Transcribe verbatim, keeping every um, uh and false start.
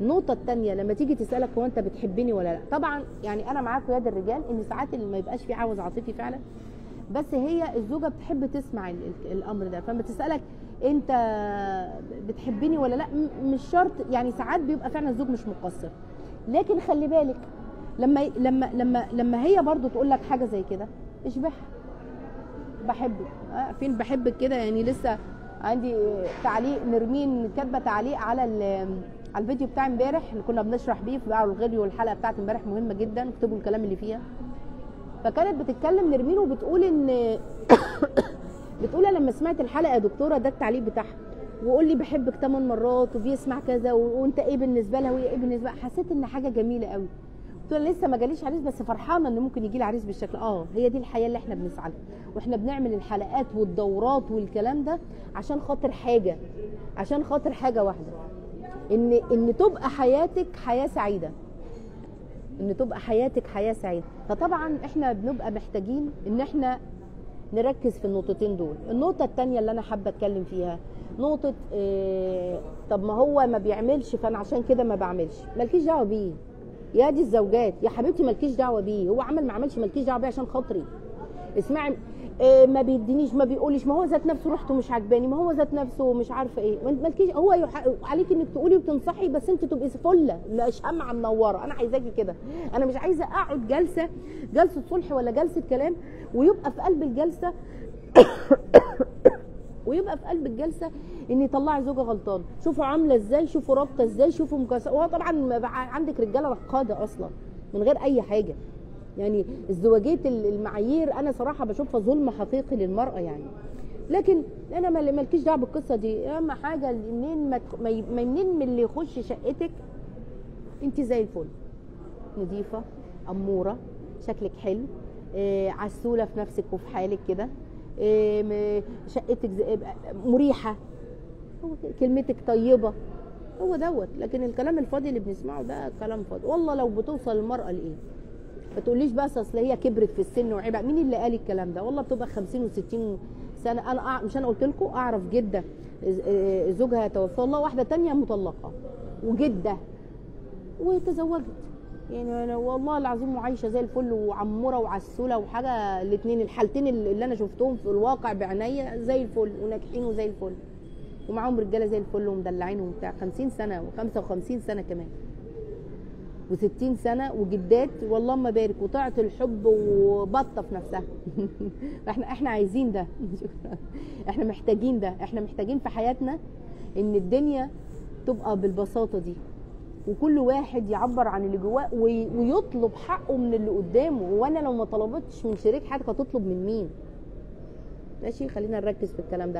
النقطه الثانيه لما تيجي تسالك هو انت بتحبني ولا لا، طبعا يعني انا معاكم يا الرجال ان ساعات اللي ما يبقاش في عاوز عاطفي فعلا، بس هي الزوجه بتحب تسمع الامر ده، فلما تسالك انت بتحبني ولا لا مش شرط يعني، ساعات بيبقى فعلا الزوج مش مقصر. لكن خلي بالك لما لما لما لما هي برضو تقول لك حاجه زي كده اشبعها، بحبك اه فين بحبك كده يعني. لسه عندي تعليق نرمين كاتبه تعليق على على الفيديو بتاع امبارح اللي كنا بنشرح بيه في باعوا الغلي، والحلقه بتاعت امبارح مهمه جدا، اكتبوا الكلام اللي فيها. فكانت بتتكلم نرمين وبتقول ان بتقول انا لما سمعت الحلقه يا دكتوره ده التعليق بتاعها، وقول لي بحبك ثمان مرات وبيسمع كذا، وانت ايه بالنسبه لها وهي ايه بالنسبه لها. حسيت ان حاجه جميله قوي. قلت له لسه ما جاليش عريس بس فرحانه ان ممكن يجي لي عريس بالشكل. اه هي دي الحياه اللي احنا بنسعى لها، واحنا بنعمل الحلقات والدورات والكلام ده عشان خاطر حاجه، عشان خاطر حاجه واحده، ان ان تبقى حياتك حياه سعيده، ان تبقى حياتك حياه سعيده. فطبعا احنا بنبقى محتاجين ان احنا نركز في النقطتين دول. النقطه الثانيه اللي انا حابه اتكلم فيها نقطه إيه، طب ما هو ما بيعملش فانا عشان كده ما بعملش. مالكيش دعوه بيه يا دي الزوجات يا حبيبتي، مالكيش دعوه بيه، هو عمل ما عملش مالكيش دعوه بيه عشان خاطري. اسمعي إيه، ما بيدينيش ما بيقوليش، ما هو ذات نفسه ريحته مش عجباني، ما هو ذات نفسه مش عارفه ايه. مالكيش، هو عليك انك تقولي وتنصحي بس انت تبقي فله مش قمعه منوره. انا عايزاكي كده، انا مش عايزه اقعد جلسه جلسه صلح ولا جلسه كلام ويبقى في قلب الجلسه ويبقى في قلب الجلسه ان يطلعي زوجه غلطان. شوفوا عامله ازاي، شوفوا رابطه ازاي، شوفوا مكسره. وهو طبعا عندك رجاله رقاده اصلا من غير اي حاجه يعني. ازدواجيه المعايير انا صراحه بشوفها ظلم حقيقي للمراه يعني. لكن انا مالكيش دعوه بالقصه دي، اهم حاجه منين منين من اللي يخش شقتك انت زي الفل، نظيفه اموره، شكلك حلو، عسوله في نفسك وفي حالك كده، شقتك مريحه، كلمتك طيبه، هو دوت. لكن الكلام الفاضي اللي بنسمعه ده كلام فاضي والله. لو بتوصل المراه لايه ما تقوليش بس اصل هي كبرت في السن وعيبه، مين اللي قال الكلام ده؟ والله بتبقى خمسين وستين سنه. انا مش انا قلت لكم اعرف جده زوجها توفى والله، واحده ثانيه مطلقه وجده وتزوجت يعني، أنا والله العظيم وعايشه زي الفل وعموره وعسوله وحاجه. الاثنين الحالتين اللي انا شفتهم في الواقع بعينيا زي الفل وناجحين وزي الفل ومعاهم رجاله زي الفل ومدلعين وبتاع، خمسين سنه وخمسة وخمسين سنه كمان وستين سنه وجدات والله ما بارك، وطاعت الحب وبطه في نفسها. احنا احنا عايزين ده، احنا محتاجين ده، احنا محتاجين في حياتنا ان الدنيا تبقى بالبساطه دي، وكل واحد يعبر عن اللي جواه ويطلب حقه من اللي قدامه. وانا لو ما طلبتش من شريك حياتك هتطلب من مين؟ ماشي، خلينا نركز في الكلام ده.